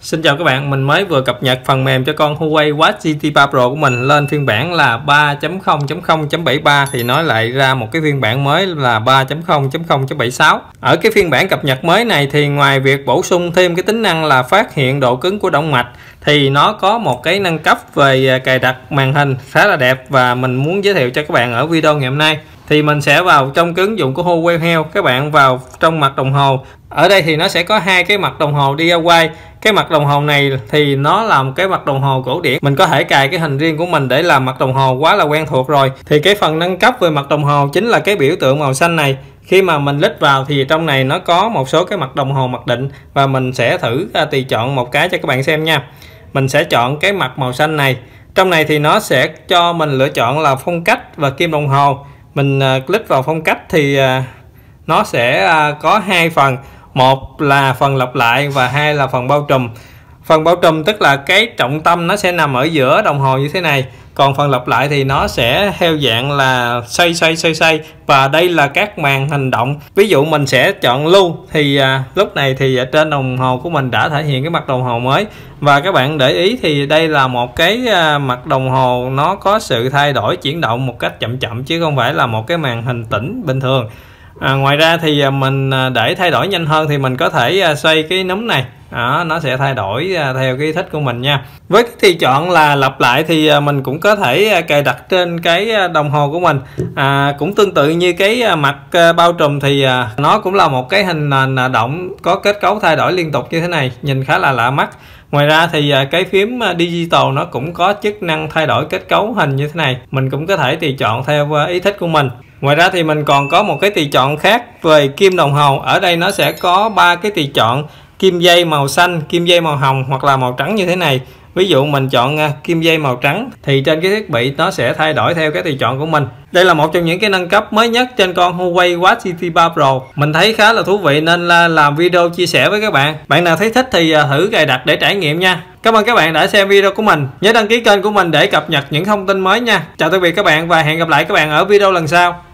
Xin chào các bạn, mình mới vừa cập nhật phần mềm cho con Huawei Watch GT 3 Pro của mình lên phiên bản là 3.0.0.73 thì nó lại ra một cái phiên bản mới là 3.0.0.76. Ở cái phiên bản cập nhật mới này thì ngoài việc bổ sung thêm cái tính năng là phát hiện độ cứng của động mạch thì nó có một cái nâng cấp về cài đặt màn hình khá là đẹp và mình muốn giới thiệu cho các bạn ở video ngày hôm nay. Thì mình sẽ vào trong ứng dụng của Huawei Health, các bạn vào trong mặt đồng hồ. Ở đây thì nó sẽ có hai cái mặt đồng hồ DIY. Cái mặt đồng hồ này thì nó là một cái mặt đồng hồ cổ điển, mình có thể cài cái hình riêng của mình để làm mặt đồng hồ quá là quen thuộc rồi. Thì cái phần nâng cấp về mặt đồng hồ chính là cái biểu tượng màu xanh này. Khi mà mình lít vào thì trong này nó có một số cái mặt đồng hồ mặc định và mình sẽ thử tùy chọn một cái cho các bạn xem nha. Mình sẽ chọn cái mặt màu xanh này. Trong này thì nó sẽ cho mình lựa chọn là phong cách và kim đồng hồ. Mình click vào phong cách thì nó sẽ có hai phần, một là phần lặp lại và hai là phần bao trùm. Phần bao trùm tức là cái trọng tâm nó sẽ nằm ở giữa đồng hồ như thế này, còn phần lặp lại thì nó sẽ theo dạng là xoay, và đây là các màn hình động. Ví dụ mình sẽ chọn lưu thì lúc này thì ở trên đồng hồ của mình đã thể hiện cái mặt đồng hồ mới. Và các bạn để ý thì đây là một cái mặt đồng hồ nó có sự thay đổi chuyển động một cách chậm chứ không phải là một cái màn hình tĩnh bình thường. Ngoài ra thì mình để thay đổi nhanh hơn thì mình có thể xoay cái núm này. Nó sẽ thay đổi theo cái thích của mình nha. Với cái tùy chọn là lặp lại thì mình cũng có thể cài đặt trên cái đồng hồ của mình. Cũng tương tự như cái mặt bao trùm thì nó cũng là một cái hình nền động có kết cấu thay đổi liên tục như thế này, nhìn khá là lạ mắt. Ngoài ra thì cái phím digital nó cũng có chức năng thay đổi kết cấu hình như thế này, mình cũng có thể tùy chọn theo ý thích của mình. Ngoài ra thì mình còn có một cái tùy chọn khác về kim đồng hồ. Ở đây nó sẽ có ba cái tùy chọn: kim dây màu xanh, kim dây màu hồng hoặc là màu trắng như thế này. Ví dụ mình chọn kim dây màu trắng thì trên cái thiết bị nó sẽ thay đổi theo cái tùy chọn của mình. Đây là một trong những cái nâng cấp mới nhất trên con Huawei Watch GT 3 Pro. Mình thấy khá là thú vị nên là làm video chia sẻ với các bạn. Bạn nào thấy thích thì thử cài đặt để trải nghiệm nha. Cảm ơn các bạn đã xem video của mình. Nhớ đăng ký kênh của mình để cập nhật những thông tin mới nha. Chào tạm biệt các bạn và hẹn gặp lại các bạn ở video lần sau.